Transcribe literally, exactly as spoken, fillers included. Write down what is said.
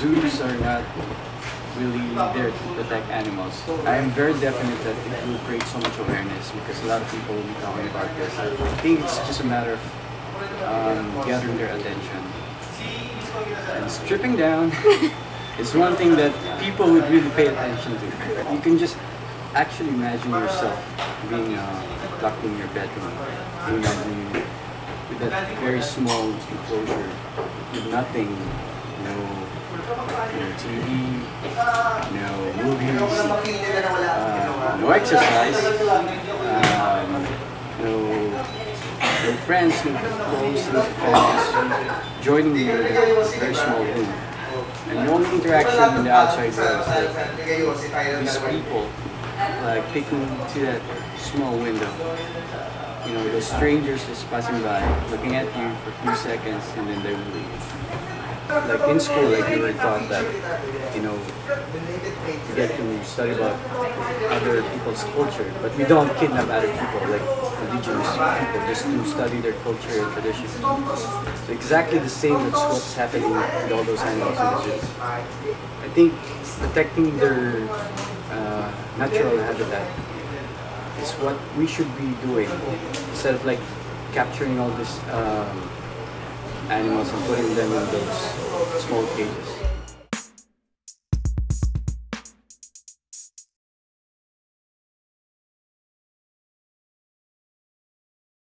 zoos are not really there to protect animals. I am very definite that it will create so much awareness because a lot of people will be talking about this. I think it's just a matter of um, gathering their attention. And stripping down is one thing that people would really pay attention to. You can just actually imagine yourself being uh, locked in your bedroom, you know, with that very small enclosure, with nothing, no. No T V, no movies, uh, no exercise, um, no, no friends, no close, no friends, joining in a very small room. And the only interaction in the outside world is like these people, like picking to that small window. You know, the strangers just passing by, looking at you for a few seconds, and then they will leave. Like in school, like you were taught that, you know, you get to study about other people's culture, but we don't kidnap other people, like indigenous people, just to study their culture and tradition. So exactly the same as what's happening with all those animals in the zoo. I think protecting their uh, natural habitat is what we should be doing, instead of like capturing all this um, animals and putting them in those small cages.